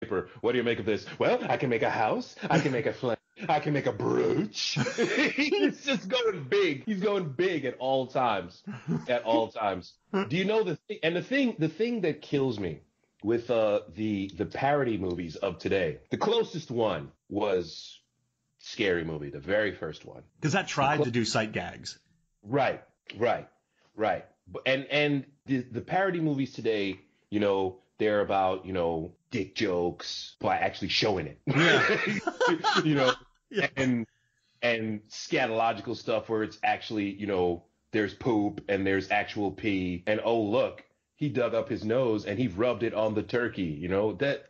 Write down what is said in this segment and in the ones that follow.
paper. What do you make of this? Well, I can make a house. I can make a flame. I can make a brooch. He's just going big. He's going big at all times. At all times. Do you know the thing? And the thing that kills me with the parody movies of today, the closest one was Scary Movie, the very first one. Because that tried to do sight gags. Right. And the parody movies today, you know, they're about, you know, dick jokes by actually showing it. Yeah. You know, yeah. and scatological stuff where it's actually, you know, there's poop and there's actual pee and, oh, look, he dug up his nose and he rubbed it on the turkey, you know, that,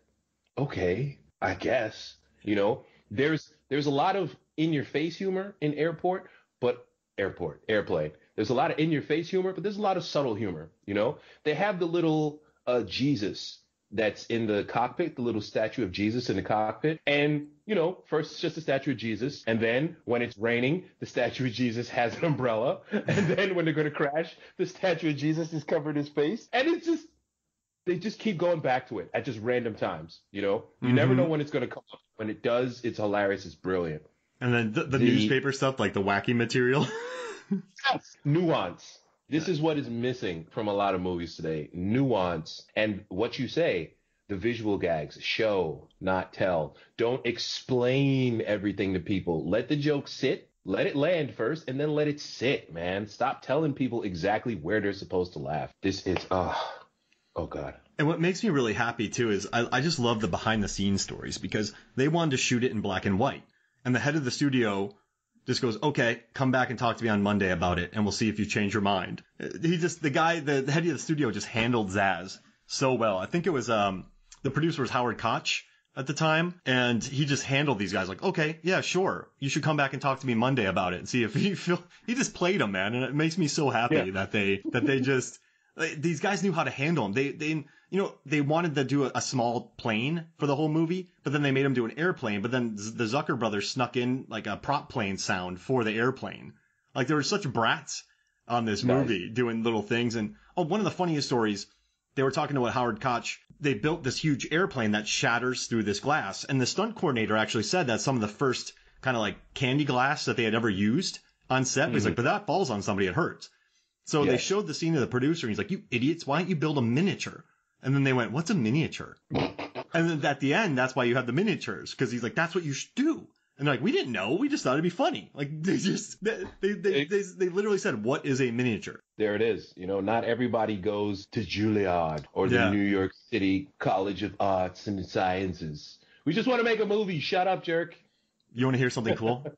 okay, I guess, you know, there's a lot of in your face humor in Airport, but Airplane. There's a lot of in your face humor, but there's a lot of subtle humor. You know, they have the little Jesus that's in the cockpit, the little statue of Jesus in the cockpit. And, you know, first it's just a statue of Jesus. And then when it's raining, the statue of Jesus has an umbrella. And then when they're going to crash, the statue of Jesus is covered in his face. And it's just, they just keep going back to it at just random times. You know, you never know when it's going to come up. When it does, it's hilarious. It's brilliant. And then the newspaper stuff, like the wacky material. Yes. Nuance. This is what is missing from a lot of movies today. Nuance. And what you say, the visual gags, show, not tell. Don't explain everything to people. Let the joke sit. Let it land first and then let it sit, man. Stop telling people exactly where they're supposed to laugh. This is, oh God. And what makes me really happy, too, is I just love the behind-the-scenes stories because they wanted to shoot it in black and white. And the head of the studio just goes, okay, come back and talk to me on Monday about it, and we'll see if you change your mind. He just, the head of the studio just handled Zaz so well. I think it was, the producer was Howard Koch at the time, and he just handled these guys like, okay, yeah, sure, you should come back and talk to me Monday about it and see if you feel. He just played them, man, and it makes me so happy that they just, these guys knew how to handle them. They you know, they wanted to do a small plane for the whole movie, but then they made him do an airplane. But then the Zucker brothers snuck in like a prop plane sound for the airplane. Like, there were such brats on this movie doing little things. And one of the funniest stories, they were talking to Howard Koch. They built this huge airplane that shatters through this glass. And the stunt coordinator actually said that some of the first kind of like candy glass that they had ever used on set. Mm-hmm. He's like, but that falls on somebody, it hurts. So they showed the scene to the producer. And he's like, you idiots, why don't you build a miniature? And then they went, what's a miniature? And then at the end, that's why you have the miniatures. Because he's like, that's what you should do. And they're like, we didn't know. We just thought it'd be funny. Like, they literally said, what is a miniature? There it is. You know, not everybody goes to Juilliard or the New York City College of Arts and Sciences. We just want to make a movie. Shut up, jerk. You want to hear something cool?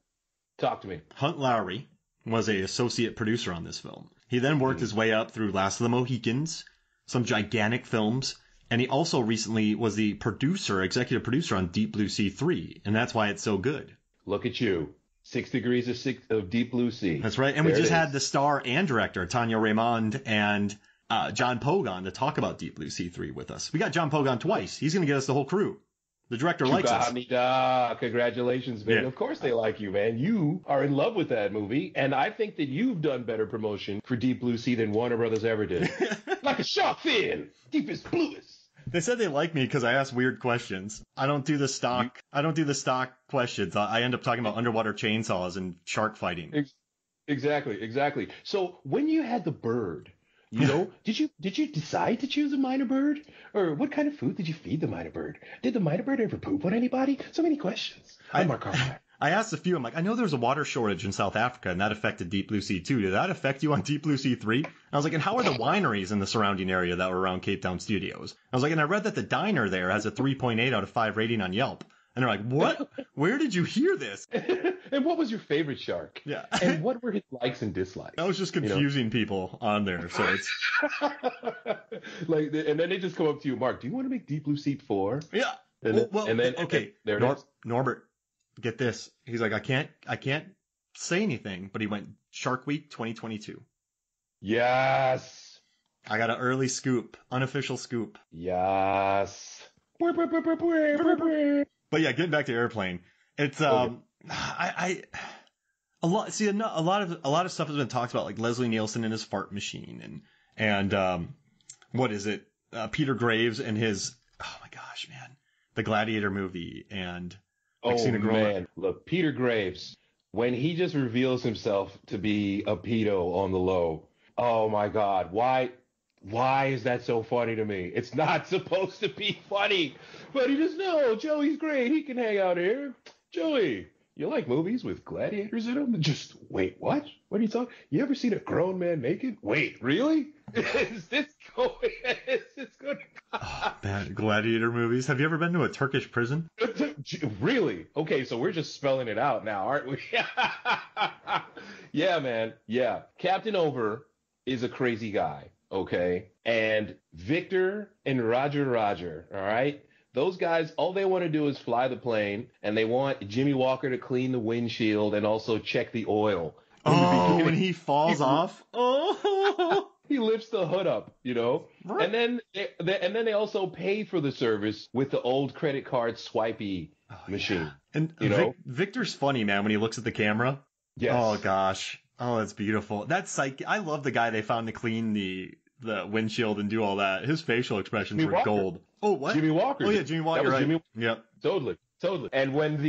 Talk to me. Hunt Lowry was an associate producer on this film. He then worked his way up through Last of the Mohicans, some gigantic films, and he also recently was the executive producer on Deep Blue Sea 3, and that's why it's so good. Look at you. 6 degrees of Deep Blue Sea. That's right, and there we just had the star and director, Tanya Raymond, and John Pogan to talk about Deep Blue Sea 3 with us. We got John Pogan twice. He's going to get us the whole crew. The director likes us. Congratulations, man. Yeah. Of course they like you, man. You are in love with that movie, and I think that you've done better promotion for Deep Blue Sea than Warner Brothers ever did. Like a shark fin, deepest, bluest. They said they like me because I ask weird questions. I don't do the stock questions. I end up talking about underwater chainsaws and shark fighting. Exactly. So when you had the bird, you know, did you decide to choose a minor bird? Or what kind of food did you feed the minor bird? Did the minor bird ever poop on anybody? So many questions. I'm Mark Carpenter. I asked a few. I'm like, I know there was a water shortage in South Africa, and that affected Deep Blue Sea 2. Did that affect you on Deep Blue Sea 3? I was like, and how are the wineries in the surrounding area that were around Cape Town Studios? I was like, and I read that the diner there has a 3.8 out of 5 rating on Yelp. And they're like, what? Where did you hear this? And what was your favorite shark? Yeah. And what were his likes and dislikes? I was just confusing people on there. So it's like, and then they just come up to you, Mark, do you want to make Deep Blue Sea 4? Yeah. And then, there it is. Norbert, get this. He's like, I can't say anything, but he went Shark Week 2022. Yes. I got an early scoop, unofficial scoop. Yes. But yeah, getting back to Airplane, it's a lot of stuff has been talked about, like Leslie Nielsen and his fart machine, and Peter Graves and his, oh my gosh, man, the Gladiator movie and Lexina Grover. Oh, man. Look, Peter Graves, when he just reveals himself to be a pedo on the low, oh, my God. Why is that so funny to me? It's not supposed to be funny. But he just, no, Joey's great. He can hang out here. Joey, you like movies with gladiators in them? Just, wait, what? What are you talking? You ever seen a grown man naked? Wait, really? Is this going? Oh, man, gladiator movies. Have you ever been to a Turkish prison? Really? Okay, so we're just spelling it out now, aren't we? Yeah, man. Yeah. Captain Over is a crazy guy. Okay. And Victor and Roger, all right? Those guys, all they want to do is fly the plane, and they want Jimmy Walker to clean the windshield and also check the oil. Oh, when he falls off? Oh! He lifts the hood up, you know? Right. And then they also pay for the service with the old credit card swipey machine. Yeah. And you know? Victor's funny, man, when he looks at the camera. Yes. Oh, gosh. Oh, that's beautiful. That's psych. I love the guy they found to clean the windshield and do all that. His facial expressions were gold. Oh, what? Jimmy Walker. Oh, yeah, Jimmy Walker. That was right. Jimmy... Yep. Totally. And when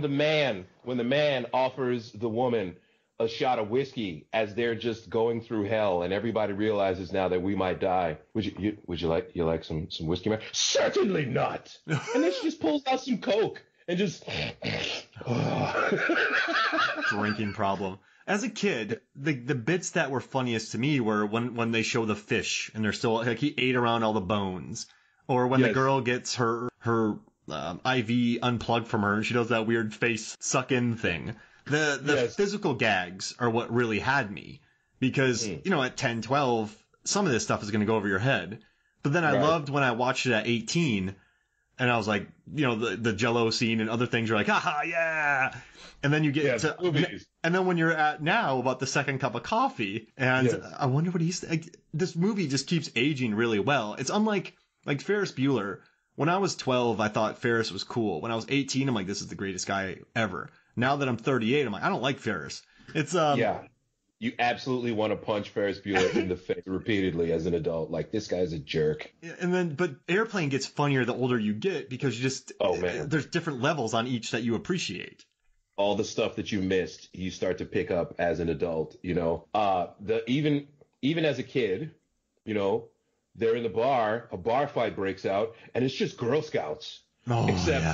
the man offers the woman a shot of whiskey as they're just going through hell, and everybody realizes now that we might die. Would you like some whiskey, man? Certainly not. And then she just pulls out some Coke and just drinking problem. As a kid, the bits that were funniest to me were when they show the fish and they're still like he ate around all the bones, or when the girl gets her IV unplugged from her and she does that weird face suck in thing. The physical gags are what really had me, because you know, at 10, 12, some of this stuff is going to go over your head. But then I loved when I watched it at 18. And I was like, you know, the Jell-O scene and other things, you're like, haha, yeah. And then you get to movies. And then when you're at now about the second cup of coffee, and I wonder what he's like, this movie just keeps aging really well. It's unlike Ferris Bueller. When I was 12, I thought Ferris was cool. When I was 18, I'm like, this is the greatest guy ever. Now that I'm 38, I'm like, I don't like Ferris. It's You absolutely want to punch Ferris Bueller in the face repeatedly as an adult. Like, this guy's a jerk. And then, but Airplane gets funnier the older you get, because you just, there's different levels on each that you appreciate. All the stuff that you missed, you start to pick up as an adult, you know. Even as a kid, you know, they're in the bar, a bar fight breaks out, and it's just Girl Scouts. Oh,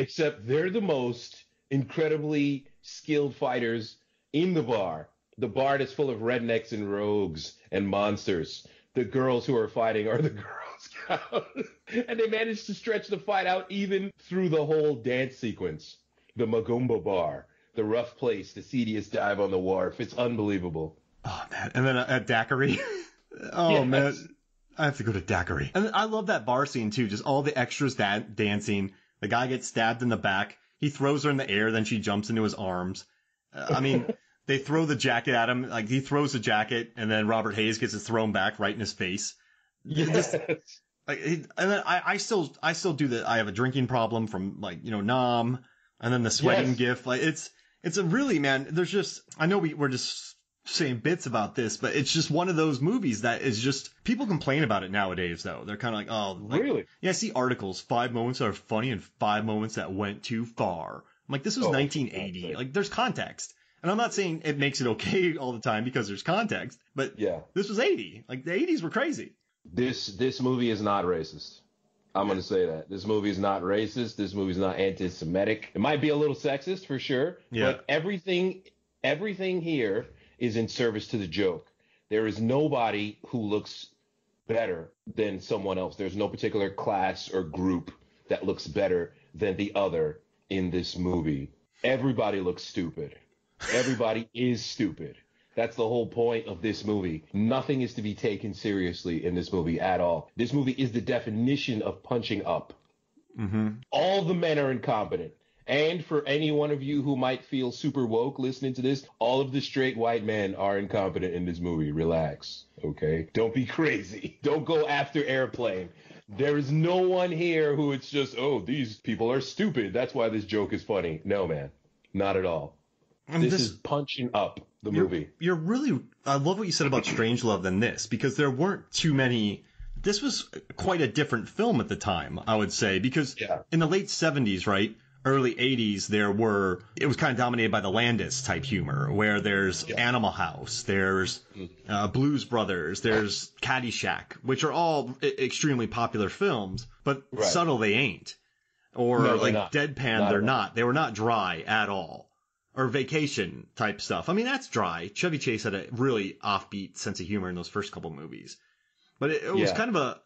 except they're the most incredibly skilled fighters in the bar. The bar is full of rednecks and rogues and monsters. The girls who are fighting are the Girl Scouts. And they manage to stretch the fight out even through the whole dance sequence. The Magumba bar, the rough place, the seediest dive on the wharf. It's unbelievable. Oh, man. And then at Daiquiri. Man. I have to go to Daiquiri. And I love that bar scene, too. Just all the extras dancing. The guy gets stabbed in the back. He throws her in the air. Then she jumps into his arms. I mean... They throw the jacket at him, like he throws the jacket, and then Robert Hays gets it thrown back right in his face. Yes. I still do that. I have a drinking problem from Nom, and then the sweating gif. Like it's a really, man. There's just, I know we're just saying bits about this, but it's just one of those movies that is just, people complain about it nowadays though. They're kind of like, oh, really? Yeah, I see articles. 5 moments that are funny and 5 moments that went too far. I'm like, this was 1980. Exactly. Like, there's context. And I'm not saying it makes it okay all the time, because there's context, but this was 80. Like, the 80s were crazy. This movie is not racist. I'm going to say that. This movie is not racist. This movie is not anti-Semitic. It might be a little sexist for sure, but everything here is in service to the joke. There is nobody who looks better than someone else. There's no particular class or group that looks better than the other in this movie. Everybody looks stupid. Everybody is stupid. That's the whole point of this movie. Nothing is to be taken seriously in this movie at all. This movie is the definition of punching up. Mm-hmm. All the men are incompetent. And for any one of you who might feel super woke listening to this, all of the straight white men are incompetent in this movie. Relax, okay? Don't be crazy. Don't go after Airplane. There is no one here who it's just, oh, these people are stupid. That's why this joke is funny. No, man. Not at all. And this is punching up the movie. I love what you said about Strangelove than this, because there weren't too many this was quite a different film at the time, I would say, because in the late 70s, right, early 80s, it was kind of dominated by the Landis type humor, where there's Animal House, there's Blues Brothers, there's Caddyshack, which are all extremely popular films, but subtle they ain't. Or no, like not. Deadpan, not they're not. They were not dry at all. Or Vacation type stuff. I mean, that's dry. Chevy Chase had a really offbeat sense of humor in those first couple movies. But it was kind of a,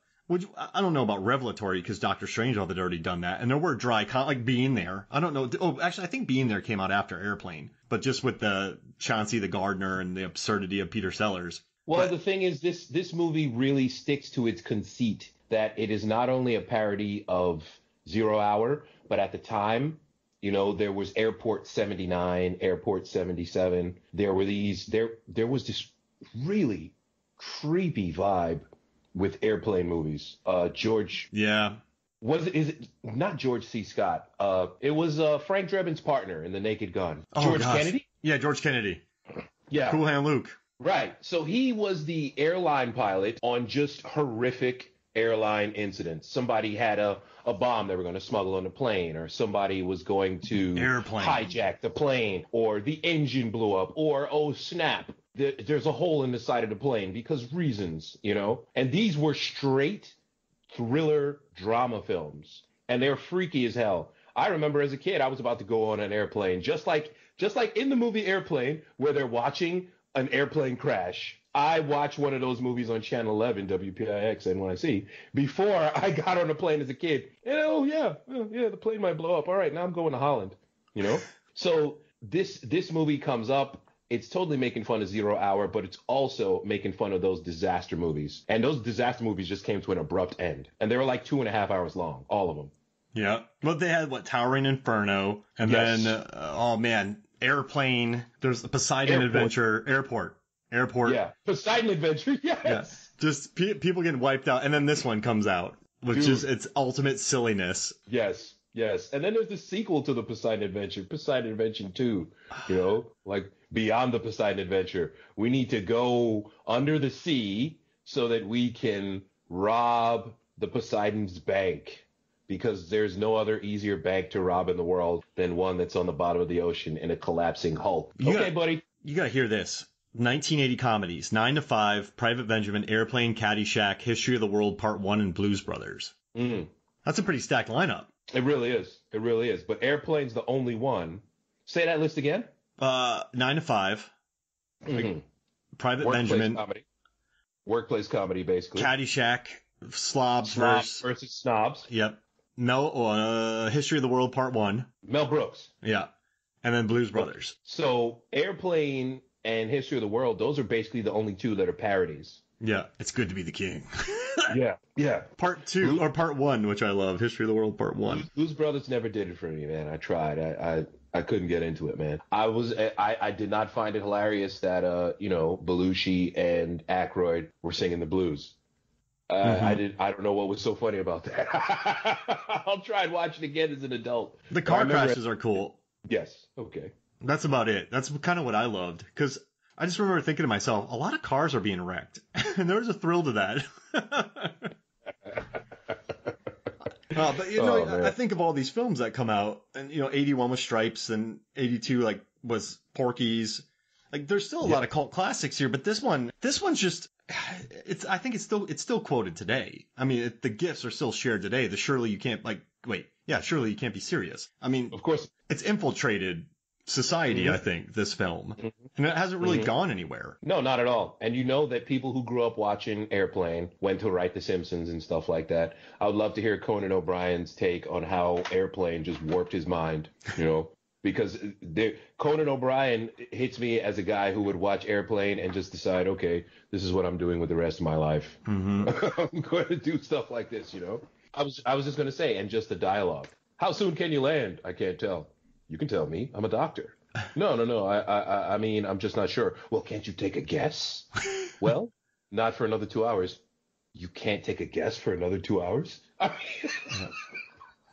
I don't know about revelatory, because Dr. Strangelove had already done that. And there were dry, like Being There. I don't know. Oh, actually, I think Being There came out after Airplane. But just with the Chauncey the Gardener and the absurdity of Peter Sellers. Well, the thing is, this movie really sticks to its conceit that it is not only a parody of Zero Hour, but at the time, you know, there was Airport 79, Airport 77. There were these, there was this really creepy vibe with Airplane movies. George. Yeah. Is it not George C. Scott? It was Frank Drebin's partner in The Naked Gun. Kennedy? Yeah, George Kennedy. Yeah. Cool Hand Luke. Right. So he was the airline pilot on just horrific airline incidents. Somebody had a bomb they were going to smuggle on a plane, or somebody was going to hijack the plane, or the engine blew up, or, oh, snap, there's a hole in the side of the plane because reasons, you know? And these were straight thriller drama films, and they're freaky as hell. I remember as a kid, I was about to go on an airplane, just like in the movie Airplane, where they're watching an airplane crash. I watched one of those movies on Channel 11, WPIX NYC, before I got on a plane as a kid. And, oh, yeah, the plane might blow up. All right, now I'm going to Holland, you know? So this movie comes up. It's totally making fun of Zero Hour, but it's also making fun of those disaster movies. And those disaster movies just came to an abrupt end. And they were like 2.5 hours long, all of them. Yeah. But they had, Towering Inferno, and then, Airplane. There's the Poseidon Airport. Adventure, Airport. Yeah. Poseidon Adventure. Yes. Yeah. Just people getting wiped out. And then this one comes out, which is its ultimate silliness. Yes. Yes. And then there's the sequel to the Poseidon Adventure, Poseidon Adventure 2, you know, like beyond the Poseidon Adventure. We need to go under the sea so that we can rob the Poseidon's bank, because there's no other easier bank to rob in the world than one that's on the bottom of the ocean in a collapsing hulk. Okay, buddy. You got to hear this. 1980 comedies, 9 to 5, Private Benjamin, Airplane, Caddyshack, History of the World, Part One, and Blues Brothers. Mm. That's a pretty stacked lineup. It really is. It really is. But Airplane's the only one. Say that list again. 9 to 5. Mm-hmm. Private Workplace Benjamin. Comedy. Workplace comedy, basically. Caddyshack, Snobs versus Snobs. Yep. History of the World, Part One. Mel Brooks. Yeah. And then Blues Brothers. So Airplane and History of the World, those are basically the only two that are parodies. Yeah, it's good to be the king. Yeah. Part two, or part one, which I love, History of the World, part one. Blues Brothers never did it for me, man. I tried. I couldn't get into it, man. I did not find it hilarious that, Belushi and Aykroyd were singing the blues. Mm-hmm. I don't know what was so funny about that. I'll try and watch it again as an adult. The car crashes are cool. Yes. Okay. That's about it. That's kind of what I loved, because I just remember thinking to myself, a lot of cars are being wrecked, and there was a thrill to that. I think of all these films that come out, and 81 was Stripes, and 82 was Porky's. There's still a lot of cult classics here, but this one's just, I think it's still quoted today. I mean, the gifs are still shared today. Surely You Can't Be Serious. I mean, of course, it's infiltrated society, I think, this film. Mm-hmm. And it hasn't really gone anywhere. No, not at all. And you know that people who grew up watching Airplane went to write The Simpsons and stuff like that. I would love to hear Conan O'Brien's take on how Airplane just warped his mind, because Conan O'Brien hits me as a guy who would watch Airplane and just decide, okay, this is what I'm doing with the rest of my life. Mm-hmm. I'm going to do stuff like this, I was just going to say, and just the dialogue. How soon can you land? I can't tell. You can tell me. I'm a doctor. No. I mean, I'm just not sure. Well, can't you take a guess? Well, not for another 2 hours. You can't take a guess for another 2 hours? I mean...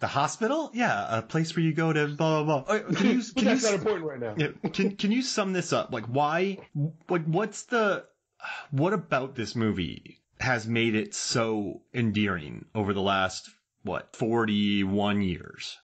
The hospital? Yeah, a place where you go to blah, blah, blah. But that's not important right now. Yeah, can you sum this up? What about this movie has made it so endearing over the last, 41 years.